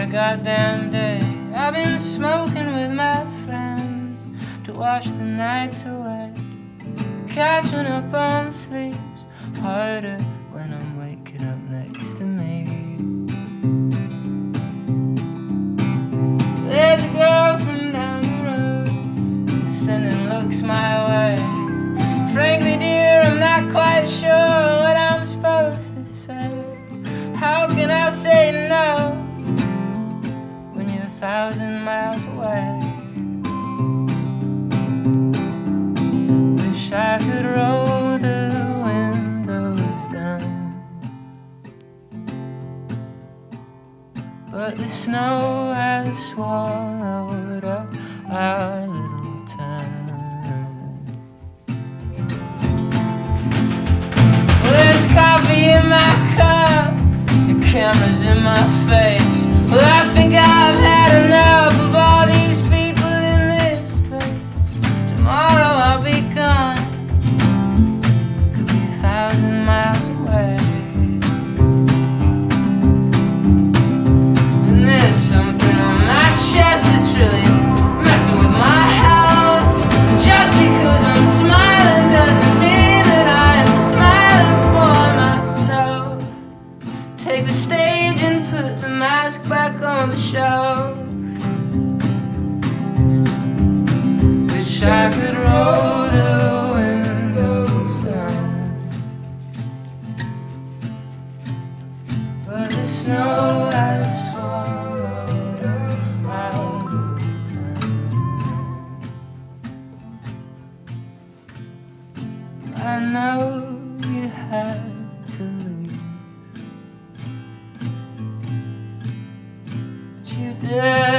every goddamn day. I've been smoking with my friends to wash the nights away. Catching up on sleep's harder when I'm waking up next to me. There's a girl from down the road sending looks my way. Frankly, dear, I'm not quite sure what I'm supposed to say. How can I say no when you're 1,000 miles away? Wish I could roll the windows down, but the snow has swallowed up our little town. Well, there's coffee in my cup, the camera's in my face. Well, I think I've had enough of all these people in this place. Tomorrow I'll be gone, could be 1,000 miles away. And there's something on my chest that's really messing with my health. Just because I'm smiling doesn't mean that I am smiling for myself. Take the stage and put the mask back on the shelf. Wish I could roll the windows down, but the snow has swallowed up my old time. I know you had to leave, but you did.